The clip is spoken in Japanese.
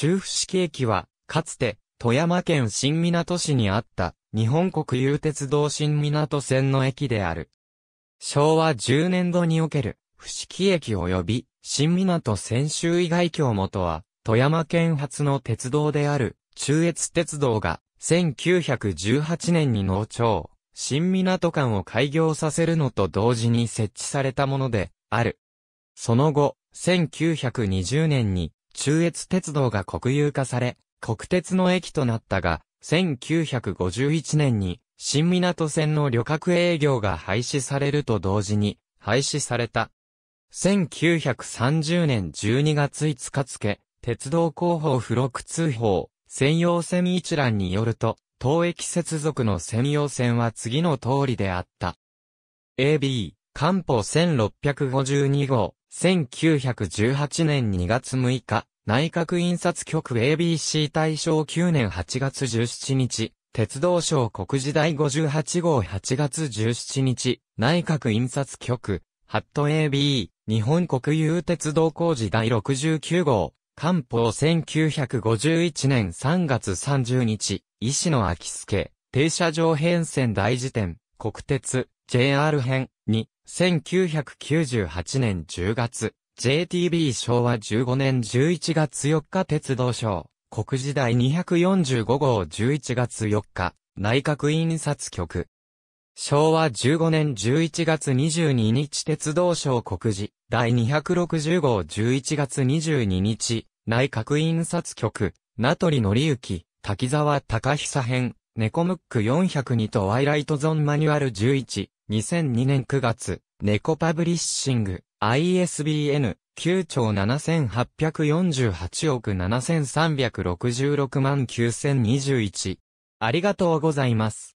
中伏木駅は、かつて、富山県新港市にあった、日本国有鉄道新港線の駅である。昭和10年度における、伏木駅及び、新港千秋井外京元は、富山県初の鉄道である、中越鉄道が、1918年に能町、新港間を開業させるのと同時に設置されたもので、ある。その後、1920年に、中越鉄道が国有化され、国鉄の駅となったが、1951年に、新港線の旅客営業が廃止されると同時に、廃止された。1930年12月5日付、鉄道広報付録通報、専用線一覧によると、当駅接続の専用線は次の通りであった。AB、官報1652号、1918年2月6日、内閣印刷局 ABC 大正9年8月17日、鉄道省告示第58号8月17日、内閣印刷局、ハット AB、日本国有鉄道工事第69号、官報1951年3月30日、石野昭介、停車場変遷大辞典、国鉄、JR 編に、1998年10月、JTB 昭和15年11月4日鉄道省、告示第245号11月4日、内閣印刷局。昭和15年11月22日鉄道省告示、第260号11月22日、内閣印刷局、名取則之、滝沢隆久編、ネコムック402とワイライトゾーンマニュアル11、2002年9月、ネコパブリッシング、ISBN、9兆7848億7366万9021。ありがとうございます。